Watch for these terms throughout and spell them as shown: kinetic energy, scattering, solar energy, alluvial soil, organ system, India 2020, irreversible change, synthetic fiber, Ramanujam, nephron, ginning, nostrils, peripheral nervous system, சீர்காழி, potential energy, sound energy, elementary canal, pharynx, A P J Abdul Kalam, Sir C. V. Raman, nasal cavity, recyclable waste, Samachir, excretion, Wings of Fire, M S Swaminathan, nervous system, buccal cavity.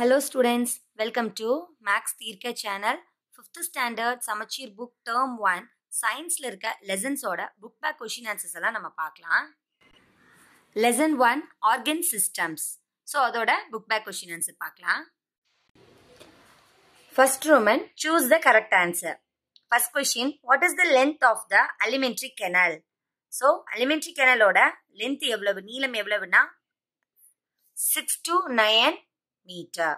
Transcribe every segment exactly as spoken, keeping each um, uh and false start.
Hello students, welcome to Maths Theerkka channel. fifth standard Samachir book term one science la irka lessons oda book back question answers alla nama paakalam. Lesson one organ systems. So adoda book back question answer paakalam. First Roman, choose the correct answer. First question, what is the length of the elementary canal? So elementary canal oda length evlavu neelam evlavu na six to nine meter.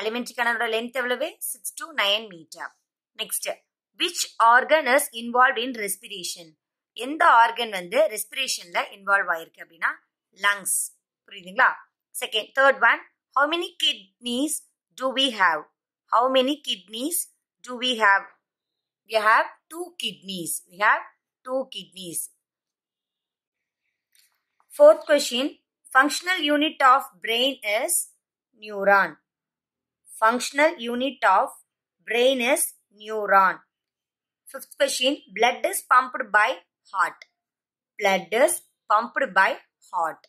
Elementary canal length evlavu six to nine meter. Next, which organ is involved in respiration? Endha organ vande respiration la involve aayirukku appadina lungs. Puriyudhingala? Second, third one, how many kidneys do we have? How many kidneys do we have? We have two kidneys. We have two kidneys. Fourth question, functional unit of brain is neuron. Functional unit of brain is neuron. Fifth question, blood is pumped by heart. Blood is pumped by heart.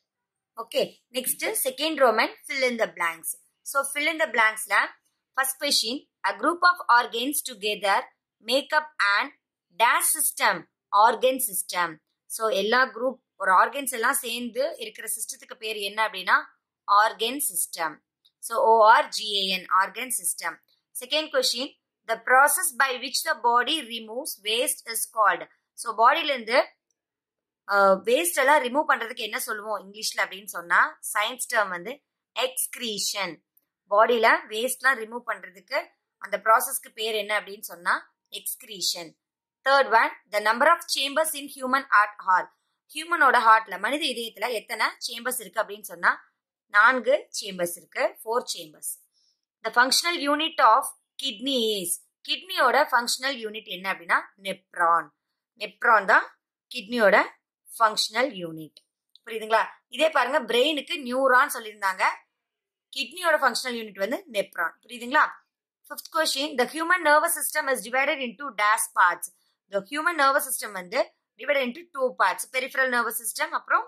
Okay. Next, second Roman, fill in the blanks. So, fill in the blanks la. First question, a group of organs together make up an dash system, organ system. So, ella group or organs ella sendhu irukra system ku per enna appadina organ system. So, O R G A N, organ system. Second question, the process by which the body removes waste is called. So, body lende uh, waste alla remove pandradhukku enna solluvom English la appdin sonna science term vende excretion. Body la waste la remove pandradhukku and the process ku per enna appdin sonna excretion. Third one, the number of chambers in human heart are. Human oda heart la manitha idayathila ethana chambers irukku appdin sonna நான்கு chambers இருக்கு, four chambers. The functional unit of kidney is, கிட்னியோட functional unit என்ன அப்படின்னா nephron. nephron தான் கிட்னியோட functional unit. புரியுதுங்களா? இதே பாருங்க, பிரெயினுக்கு நியூரான் சொல்லியிருந்தாங்க, கிட்னியோட functional unit வந்து nephron. புரியுதுங்களா? Fifth question, the human nervous system is divided into dash parts. The human nervous system வந்து divided into two parts, peripheral nervous system அப்புறம்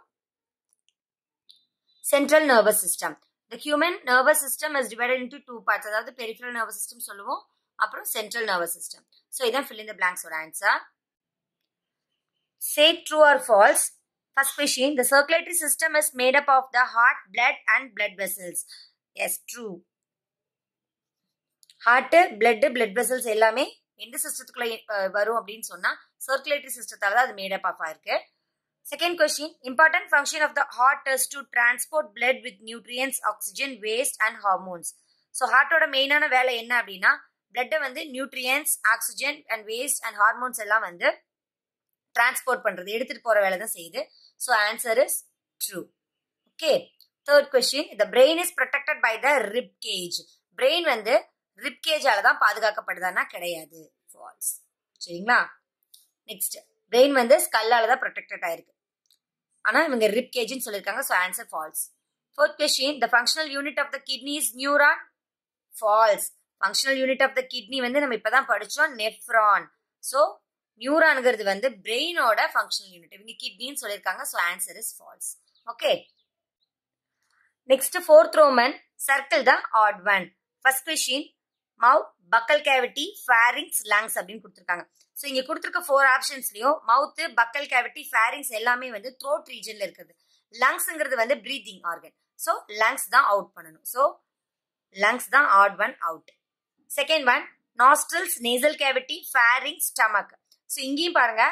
central nervous system. The human nervous system is divided into two parts. அதாவது peripheral nervous system சொல்லுவோம், அப்புறம் central nervous system. So இதான் fill in the blanks ஓட answer. Say true or false. First question, the circulatory system is made up of the heart, blood and blood vessels. Yes, true. Heart, blood, blood vessels எல்லாமே எந்த சிஸ்டத்துக்குள்ள வரும் அப்படின்னு சொன்னா circulatory சிஸ்டத்தால தான் அது made up of ஆயிருக்கு. Second question, important function of the heart is to transport blood with nutrients, oxygen, waste and hormones. So heart oda main ana vela enna appadina blood vande nutrients, oxygen and waste and hormones ella vande transport pandrathu eduthu pora vela dhaan seiyudhu. So answer is true. Okay. Third question, the brain is protected by the rib cage. Brain vande rib cage ala dhaan paadugakkapadudana kedaiyadhu. False. Seringla? Next, brain வந்து ஸ்கல்லால தான் protected ஆயிருக்கு, ஆனா இவங்க rib கேஜ்னு சொல்லிருக்காங்க. So answer false. Fourth question, the functional unit of the kidney is neuron. False. Functional unit of the kidney வந்து நம்ம இப்பதான் படிச்சோம் nephron. So neuronங்கிறது வந்து பிரெயினோட functional unit, இவங்க கிட்னின்னு சொல்லிருக்காங்க. So answer is false. Okay. Next fourth Roman, circle the odd one. First question, mouth, buccal cavity, pharynx, lungs அப்படினு கொடுத்திருக்காங்க. சோ இங்க கொடுத்திருக்க four ஆப்ஷன்ஸ்லயும் மவுத், buccal cavity, pharynx எல்லாமே வந்து throat regionல இருக்குது. லங்ஸ்ங்கிறது வந்து breathing organ. சோ lungs தான் out பண்ணனும். சோ lungs தான் odd one out. Second one, nostrils, nasal cavity, pharynx, stomach. So இங்கேயும் பாருங்க,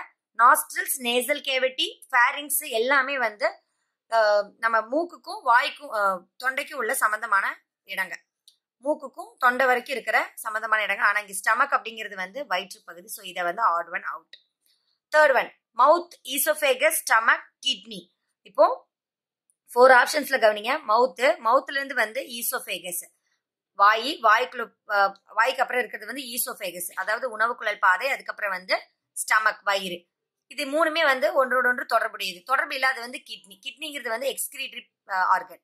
nostrils, nasal cavity, pharynx எல்லாமே வந்து நம்ம மூக்குக்கும் வாய்க்கும் தொண்டைக்கும் உள்ள சம்பந்தமான இடங்க, மூக்குக்கும் தொண்டை வரைக்கும் இருக்கிற சம்பந்தமான இடங்கள். ஆனா இங்க ஸ்டமக் அப்படிங்கிறது வந்து வயிற்று பகுதி. சோ இதை வந்து odd one out. Third one, mouth, oesophagus, stomach, kidney. இப்போ ஃபோர் ஆப்ஷன்ஸ்ல கவனிங்க. மவுத், மவுத்ல இருந்து வந்து ஈசோஃபேகஸ் வாய், வாய்க்குள்ள வாய்க்கு அப்புறம் இருக்கிறது வந்து ஈசோஃபேகஸ் அதாவது உணவு குழல் பாதை, அதுக்கப்புறம் வந்து ஸ்டமக் வயிறு. இது மூணுமே வந்து ஒன்றோட ஒன்று தொடர்புடையது. தொடர்பு இல்லாத வந்து கிட்னி. கிட்னிங்கிறது வந்து எக்ஸ்கிரீட்டரி ஆர்கன்.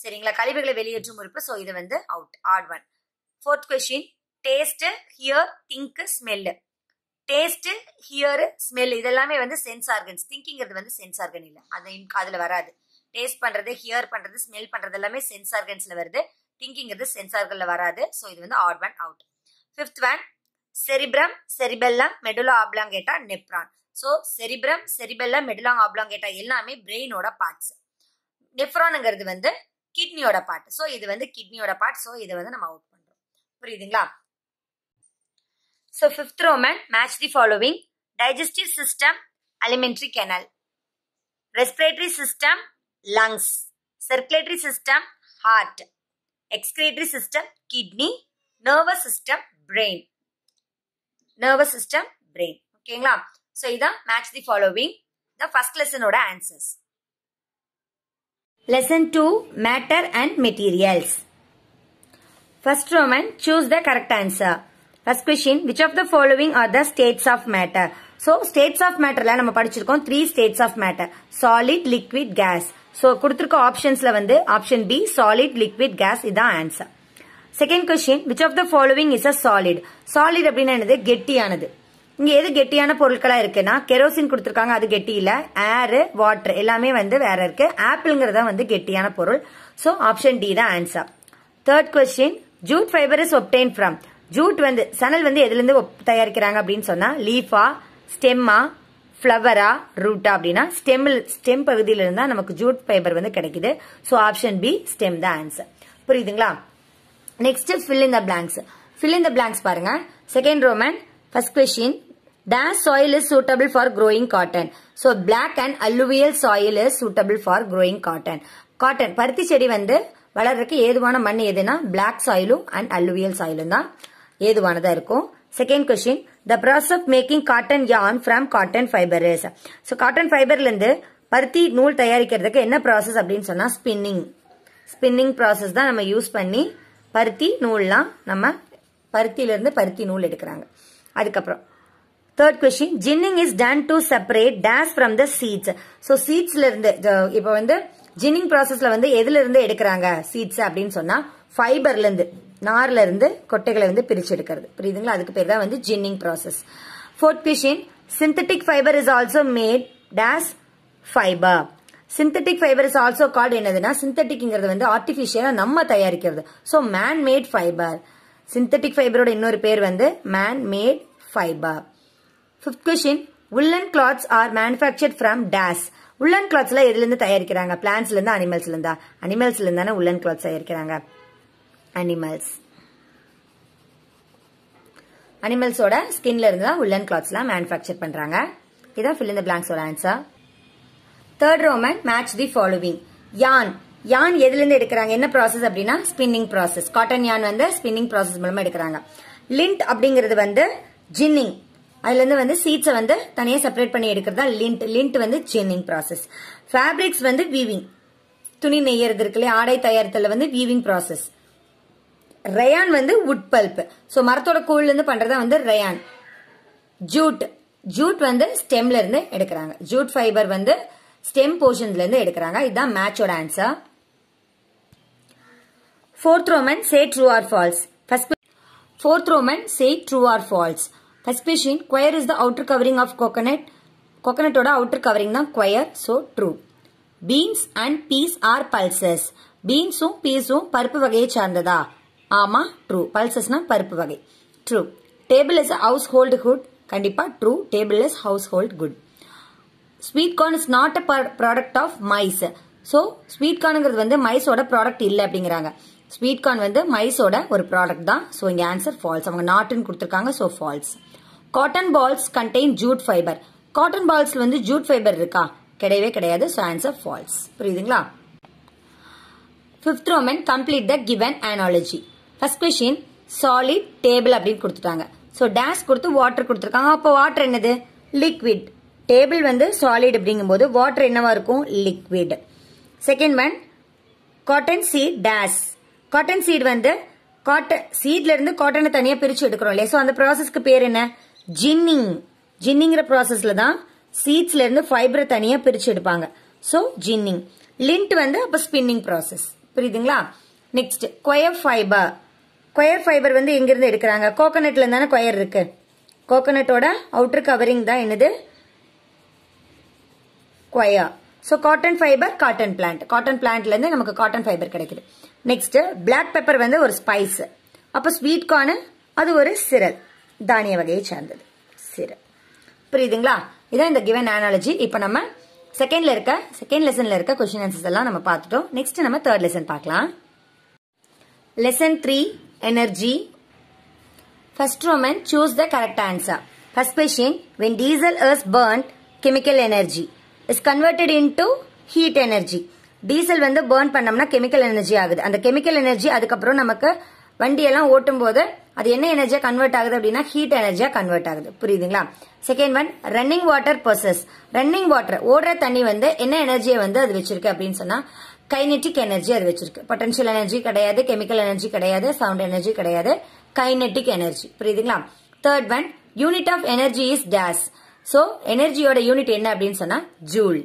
சரிங்களா? கழிவுகளை வெளியேற்றும் உறுப்பு. சோ இது வந்து out, odd one. Fourth question, taste, hear, think, smell. Taste, hear, smell இதெல்லாமே வந்து சென்ஸ் ஆர்கன்ஸ். திங்கிங்கிறது வந்து சென்ஸ் ஆர்கன் இல்ல, அது அதுல வராது. டேஸ்ட் பண்றது, ஹியர் பண்றது, ஸ்மெல் பண்றது எல்லாமே சென்ஸ் ஆர்கன்ஸ்ல வருது. திங்கிங்கிறது சென்சார்கள்ல வராது. ஸோ இது வந்து odd one out. Fifth one cerebrum, cerebellum, medulla oblongata, nephron. So cerebrum, cerebellum, medulla oblongata எல்லாமே பிரெயினோட பார்ட்ஸ். நெப்ரானுங்கிறது வந்து கிட்னியோட பார்ட். ஸோ இது வந்து கிட்னியோட பார்ட். ஸோ இதை வந்து நம்ம அவுட் பண்றோம். புரியுதுங்களா? So fifth Roman match the following: digestive system alimentary canal, respiratory system lungs, circulatory system heart, excretory system kidney, nervous system brain. Nervous system brain. ஓகேங்களா? So இதான் match the following the first லெசனோட answers. Lesson two, Matter and Materials. First Roman, choose the correct answer. First question, which of the following are the states of matter? So, states of matter, la nama padichirukkom three states of matter. Solid, liquid, gas. So, kuduthirukka options la vandu, option B, solid, liquid, gas, idha answer. Second question, which of the following is a solid? Solid appadina enadhu gettiyanadhu. இங்கே எது கெட்டியான பொருட்களாக இருக்குன்னா kerosene கொடுத்துருக்காங்க, அது கெட்டி இல்லை. ஏர், water எல்லாமே வந்து வேற இருக்கு. ஆப்பிள்ங்கிறதா வந்து கெட்டியான பொருள். ஸோ ஆப்ஷன் டி தான் answer. Third question, jute fibre is obtain from. Jute வந்து சணல் வந்து எதுலேருந்து தயாரிக்கிறாங்க அப்படின்னு சொன்னால் லீஃபா, ஸ்டெம்மா, ஃப்ளவரா, ரூட்டா அப்படின்னா ஸ்டெம்மில் ஸ்டெம் பகுதியிலிருந்தா நமக்கு ஜூட் ஃபைபர் வந்து கிடைக்குது. ஸோ ஆப்ஷன் பி ஸ்டெம் தான் ஆன்சர். புரியுதுங்களா? Next fill in the blanks. Fill in the blanks பாருங்க. Second Roman first question, That soil is suitable for growing cotton. So black and alluvial soil is suitable for growing cotton. Cotton, பருத்தி செடி வந்து வளர்றதுக்கு ஏதுவான மண் எதுனா black soilum and alluvial soilum தான் ஏதுவானதா இருக்கும். Second question, the process of making cotton yarn from cotton fiber is. So cotton fiberல இருந்து பருத்தி நூல் தயாரிக்கிறதுக்கு என்ன process அப்படின்னு சொன்னா ஸ்பின்னிங். ஸ்பின்னிங் process தான் நம்ம யூஸ் பண்ணி பருத்தி நூல்லாம் நம்ம பருத்தியில இருந்து பருத்தி நூல் எடுக்கிறாங்க. அதுக்கப்புறம் Third question, ginning is done to separate dash from the seeds. So seedsல இருந்து இப்போ வந்து ginning processல வந்து எதுல இருந்து எடுக்கறாங்க seeds அப்படினு சொன்னா ஃபைபர்ல இருந்து, நார்ல இருந்து கொட்டைகளை வந்து பிரிச்சு எடுக்கிறது. புரியுதுங்களா? அதுக்கு பேர் தான் வந்து ginning process. Fourth question, synthetic fiber is also made dash fiber. Synthetic fiber is also called என்னதுன்னா சிந்தெடிக்ங்கிறது வந்து ஆர்டிஃபிஷியலா நம்ம தயாரிக்கிறது. So man made fiber. Synthetic fiberோட இன்னொரு பேர் வந்து man made fiber. Fifth question, woolen cloths are manufactured from dash. Woolen cloths la edhilende tayarikkiranga? Plants la irundha, animals la irundha? Animals la irundha na woolen cloths tayarikkiranga. Animals. Animals oda skin la irundha woolen cloths la manufacture பண்றாங்க. இதா fill in the blanks oda answer. Third Roman, match the following. Yarn. Yarn edhilende edukkranga? Enna process appadina spinning process. Cotton yarn vanda spinning process மூலமா எடுக்கறாங்க. Lint அப்படிங்கிறது வந்து ginning. அதுலேருந்து வந்து சீட்ஸை வந்து தனியாக செப்பரேட் பண்ணி எடுக்கிறதா லிண்ட். லிண்ட் வந்து ஜென்னிங் ப்ராசஸ். ஃபேப்ரிக்ஸ் வந்து வீவிங், துணி நெய்யறது இருக்குல்ல, ஆடை தயாரித்தல வந்து வீவிங் ப்ராசஸ். ரயான் வந்து உட் பல்ப், ஸோ மரத்தோட கூழ்லேருந்து பண்ணுறதா வந்து ரயான். ஜூட், ஜூட் வந்து ஸ்டெம்ல இருந்து எடுக்கிறாங்க. ஜூட் ஃபைபர் வந்து ஸ்டெம் போர்ஷன்லேருந்து எடுக்கிறாங்க. இதுதான் மேட்சோட answer. Fourth Roman, say true or false. First fourth Roman, say true or false. First question, quire is the outer covering of coconut. Coconut oda outer covering da quire, so true. Beans and peas are pulses. Beans um peas um paruppu vagaiye saarndada, ama true. Pulses na paruppu vagai, true. Table is a household good, kandipa true. Table is household good. Sweet corn is not a product of mice. So sweet corn ngiradhu vande mice oda product illa abdingranga. Sweet corn வந்து மைஸோட ஒரு product தான். So இங்கே answer falls. அவங்க நாட்டுன்னு கொடுத்துருக்காங்க. So false. Cotton balls contain jute fibre. Cotton பால்ஸ்ல வந்து jute fibre இருக்கா? கிடையவே கிடையாது. So answer false. புரியுதுங்களா? Fifth Roman, complete the given analogy. First question, solid, table அப்படின்னு கொடுத்துட்டாங்க. ஸோ டேஷ் கொடுத்து வாட்டர் கொடுத்துருக்காங்க. அப்போ வாட்டர் என்னது? லிக்விட். டேபிள் வந்து சாலிட் அப்படிங்கும் போது வாட்டர் என்னவா இருக்கும்? Liquid. Second one, cotton seed dash. Cotton seed வந்து காட்டன் சீட்ல இருந்து காட்டனை தனியா பிரிச்சு எடுக்கிறோம் இல்லையா? ஸோ அந்த ப்ராசஸ்க்கு பேர் என்ன? ஜின்னிங். ஜின்னிங்கிற ப்ராசஸ்ல தான் சீட்ஸ்ல இருந்து ஃபைபரை தனியா பிரிச்சு எடுப்பாங்க. So ginning. லிண்ட் வந்து அப்போ ஸ்பின்னிங் ப்ராசஸ். புரியுதுங்களா? Next, coir fibre. Coir fibre வந்து எங்கிருந்து எடுக்கிறாங்க? கோகனட்ல இருந்தானே கொயர் இருக்கு. கோகனட்டோட அவுட்டர் கவரிங் தான் என்னது? Coir. So cotton fibre, cotton plant. Cotton பிளான்ட்ல இருந்து நமக்கு காட்டன் ஃபைபர் கிடைக்குது. நெக்ஸ்ட் பிளாக் பெப்பர் வந்து ஒரு ஸ்பைஸ். அப்போ ஸ்வீட் கார்னு அது ஒரு சிரல், தானிய வகையை சார்ந்தது சிரல். புரியுதுங்களா? இதான் இந்த கிவன் அனாலஜி. இப்போ நம்ம செகண்ட்ல இருக்க செகண்ட் லெசன்ல இருக்க கொஸ்டின் ஆன்சர்ஸ் எல்லாம் நம்ம பார்த்துட்டோம். நெக்ஸ்ட் நம்ம தேர்ட் லெசன் பார்க்கலாம். Lesson three energy. First Roman choose the correct answer. First question, when diesel is burnt, chemical energy is converted into heat energy. Diesel வந்து burn பண்ணோம்னா chemical energy ஆகுது. அந்த chemical energy அதுக்கப்புறம் நமக்கு வண்டியெல்லாம் ஓட்டும் போது அது என்ன எனர்ஜியா கன்வெர்ட் ஆகுது அப்படின்னா ஹீட் எனர்ஜியா கன்வெர்ட் ஆகுது. புரியுதுங்களா? Second one running water possesses. Running water ஓடுற தண்ணி வந்து என்ன எனர்ஜியை வந்து அது வச்சிருக்கு அப்படின்னு சொன்னா கைனெட்டிக் எனர்ஜி அது வச்சிருக்கு. பொட்டன்ஷியல் எனர்ஜி கிடையாது, கெமிக்கல் எனர்ஜி கிடையாது, சவுண்ட் எனர்ஜி கிடையாது, கைனெட்டிக் எனர்ஜி. புரியுதுங்களா? Third one unit of energy is dash. So எனர்ஜியோட யூனிட் என்ன அப்படின்னு சொன்னா joule.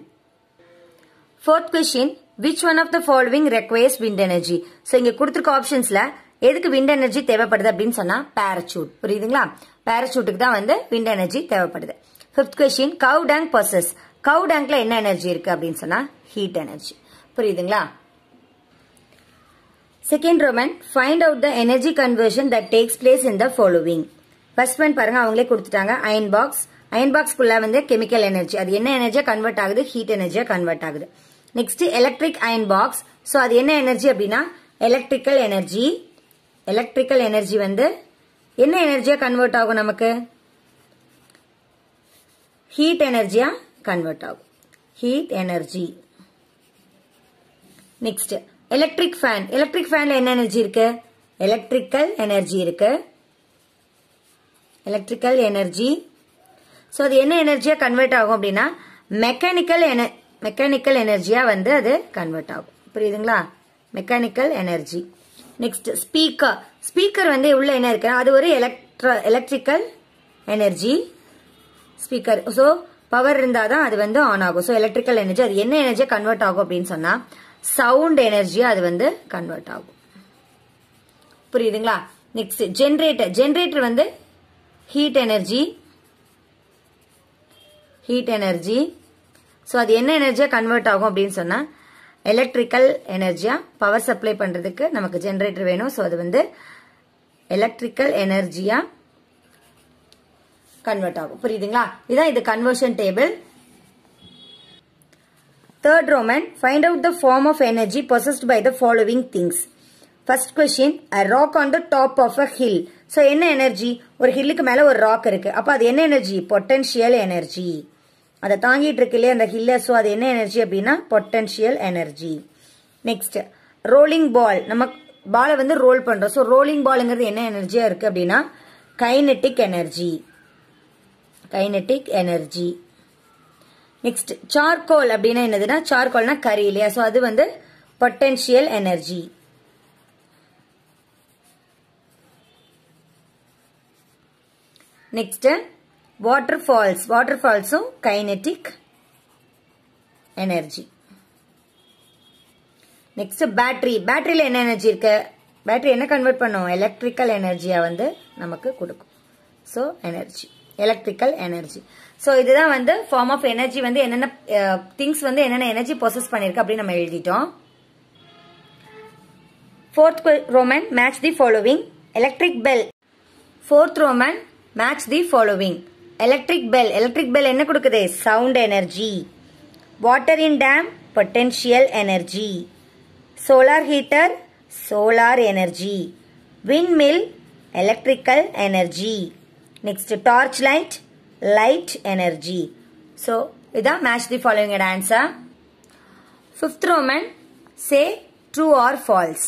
Fourth question which one of the following requires wind energy. So இங்க கொடுத்திருக்க ஆப்ஷன்ஸ்ல எதுக்கு விண்ட் எனர்ஜி தேவைப்படுது அப்படின்னு சொன்னா பாராசூட். புரியுதுங்களா? பாராசூட்டுக்கு தான் வந்து விண்ட் எனர்ஜி தேவைப்படுது. Fifth question cow dung possesses. Cow டேங்க்ல என்ன எனர்ஜி இருக்கு அப்படின்னு சொன்னா ஹீட் எனர்ஜி. புரியுதுங்களா? Second Roman find out the energy conversion that takes place in the following. First one பாருங்க அவங்களே கொடுத்துட்டாங்க அயன் பாக்ஸ். அயன் பாக்ஸ்க்குள்ள வந்து கெமிக்கல் எனர்ஜி அது என்ன எனர்ஜியா கன்வெர்ட் ஆகுது, ஹீட் எனர்ஜியா கன்வெர்ட் ஆகுது. Next electric iron box. So அது என்ன எனர்ஜி அப்படின்னா எலக்ட்ரிக்கல் எனர்ஜி. எலக்ட்ரிக்கல் எனர்ஜி வந்து என்ன எனர்ஜியா கன்வெர்ட் ஆகும் நமக்கு ஹீட் எனர்ஜியா கன்வெர்ட் ஆகும், heat energy. Next electric fan. Electric ஃபேன்ல என்ன எனர்ஜி இருக்கு, எலக்ட்ரிக்கல் எனர்ஜி இருக்கு, எலக்ட்ரிக்கல் எனர்ஜி. ஸோ அது என்ன எனர்ஜியா கன்வெர்ட் ஆகும் அப்படின்னா மெக்கானிக்கல் என மெக்கானிக்கல் எனர்ஜியா வந்து அது கன்வெர்ட் ஆகும். புரியுதுங்களா? Mechanical energy. Next speaker. Speaker வந்து உள்ள என்ன இருக்கு, அது ஒரு electro electrical energy speaker. So power இருந்தாதான் அது வந்து ஆன் ஆகும். ஸோ எலக்ட்ரிக்கல் எனர்ஜி அது என்ன எனர்ஜியா கன்வெர்ட் ஆகும் அப்படின்னு சொன்னா சவுண்ட் எனர்ஜியா அது வந்து கன்வெர்ட் ஆகும். புரியுதுங்களா? Next generator. ஜென்ரேட்டர் வந்து heat energy, heat energy. So அது என்ன எனர்ஜியா கன்வெர்ட் ஆகும் அப்படின்னு சொன்னா எலக்ட்ரிக்கல் எனர்ஜியா. பவர் சப்ளை பண்றதுக்கு நமக்கு ஜென்ரேட்டர் வேணும். ஸோ அது வந்து எலக்ட்ரிக்கல் எனர்ஜியா கன்வெர்ட் ஆகும். புரியுதுங்களா? இதான் இது conversion table. Third Roman find out the form of energy possessed by the following things. First question a rock on the top of a hill. So என்ன எனர்ஜி, ஒரு ஹில்லுக்கு மேலே ஒரு ராக் இருக்கு, அப்போ அது என்ன எனர்ஜி பொட்டன்ஷியல் எனர்ஜி. அதை தாங்கிட்டு இருக்கு இல்லையா அந்த ஹில்லை, ஸோ அது என்ன எனர்ஜி அப்படின்னா potential energy. Next rolling ball. நம்ம பாலை வந்து ரோல் பண்றோம். ஸோ ரோலிங் பாலுங்கிறது என்ன எனர்ஜியா இருக்கு அப்படின்னா kinetic energy, kinetic energy. Next charcoal அப்படின்னா என்னதுன்னா சார்கோல்னா கரி இல்லையா, ஸோ அது வந்து potential energy. Next water falls. Water ஃபால்ஸும் கைனெட்டிக் எனர்ஜி. Next battery. பேட்டரியில என்ன எனர்ஜி இருக்கு, பேட்டரி என்ன கன்வெர்ட் பண்ணும் எலக்ட்ரிக்கல் எனர்ஜியா வந்து நமக்கு கொடுக்கும். So energy electrical energy. So இதுதான் வந்து ஃபார்ம் ஆஃப் எனர்ஜி வந்து என்னென்ன திங்ஸ் வந்து என்னென்ன எனர்ஜி ப்ராசஸ் பண்ணிருக்கு அப்படின்னு நம்ம எழுதிட்டோம். Fourth Roman match the following electric bell. Fourth Roman match the following electric bell. electric bell என்ன கொடுக்குது sound energy. water in dam potential energy. solar heater solar energy. windmill electrical energy. next torch light light energy. so இதா match the following answer. fifth roman say true or false.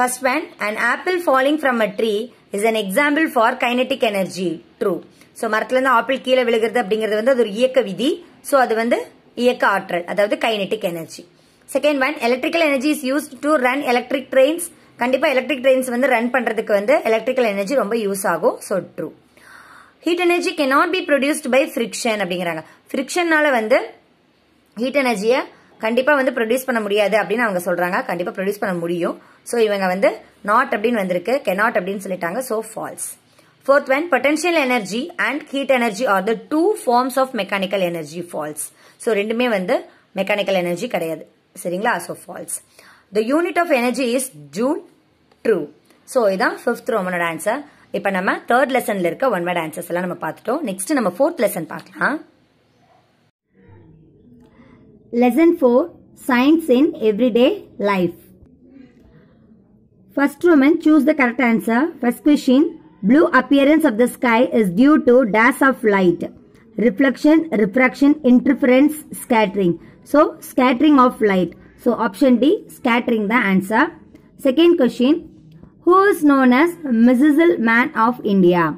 first one an apple falling from a tree is an example for kinetic energy. true. so மரத்துல இருந்து apple கீழே விழுகிறது அப்படிங்கிறது வந்து அது ஒரு இயக்க விதி. so அது வந்து இயக்க ஆற்றல், அதாவது kinetic energy. second one electrical energy is used to run electric trains. கண்டிப்பா electric trains வந்து ரன் பண்றதுக்கு வந்து electrical energy ரொம்ப யூஸ் ஆகும். so true. heat energy cannot be produced by friction அப்படிங்கறாங்க. frictionனால வந்து heat energy கண்டிப்பா வந்து ப்ரொடியூஸ் பண்ண முடியாது அப்படின்னு அவங்க சொல்றாங்க. கண்டிப்பா ப்ரொடியூஸ் பண்ண முடியும். ஸோ இவங்க வந்து நாட் அப்படின்னு வந்திருக்கு, கெனாட் அப்படின்னு சொல்லிட்டாங்க. So false. Fourth one potential energy and heat energy are the two forms of mechanical energy. False. So ரெண்டுமே வந்து மெக்கானிக்கல் எனர்ஜி கிடையாது. சரிங்களா? So false. The unit of energy is joule true. So, this is the fifth Roman answer. Now, we have third lesson one word answers. Next, we have fourth lesson. Lesson four. Science in everyday life. First Roman, choose the correct answer. First question. Blue appearance of the sky is due to dash of light. Reflection, refraction, interference, scattering. So, scattering of light. So, option D, scattering the answer. Second question. Who is known as Missile Man of India?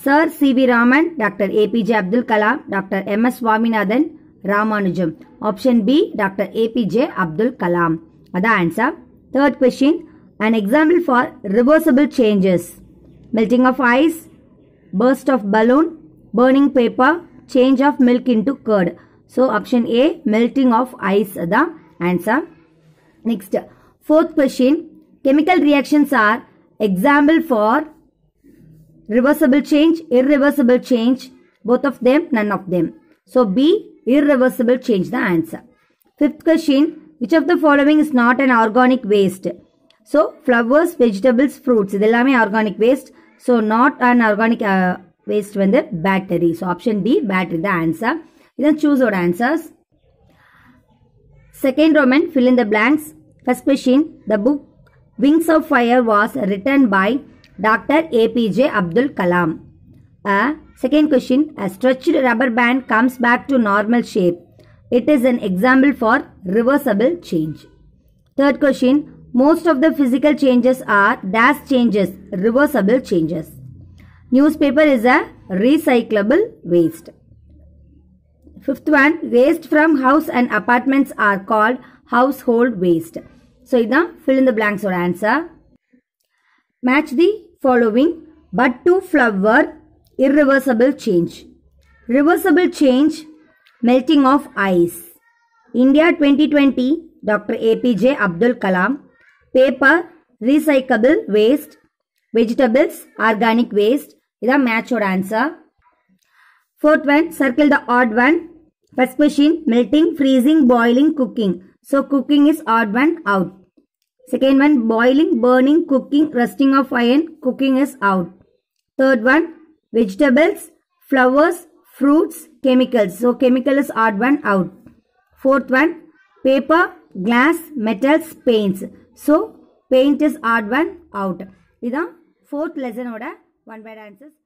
Sir C V Raman, Doctor A P J Abdul Kalam, Doctor M S Swaminathan, Ramanujam. Option B, Doctor A P J Abdul Kalam. That's the answer. Third question. An example for reversible changes. Melting of ice, burst of balloon, burning paper, change of milk into curd. So, option A, melting of ice is the answer. Next, fourth question. Chemical reactions are example for reversible change, irreversible change. Both of them, none of them. So, B, irreversible change the answer. Fifth question. Which of the following is not an organic waste? So, flowers, vegetables, fruits. This is organic waste. So, not an organic uh, waste when the battery. So, option D, battery the answer. Then choose your answers. Second Roman, fill in the blanks. First question. The book Wings of Fire was written by Doctor A P J Abdul Kalam. Uh, second question. A stretched rubber band comes back to normal shape. It is an example for reversible change. Third question. Most of the physical changes are dash changes, reversible changes. Newspaper is a recyclable waste. Fifth one. Waste from house and apartments are called household waste. So, either fill in the blanks or answer. Match the following. Bud to flower, irreversible change. Reversible change, melting of ice. India twenty twenty, Doctor A P J Abdul Kalam. Paper, recyclable waste. Vegetables, organic waste. Either match or answer. Fourth one, circle the odd one. First question, melting, freezing, boiling, cooking. So, cooking is odd one out. Second one, boiling, burning, cooking, rusting of iron, cooking is out. Third one, vegetables, flowers, fruits, chemicals. So, chemical is odd one out. Fourth one, paper, glass, metals, paints. So, paint is odd one out. This is the fourth lesson order. One by answers.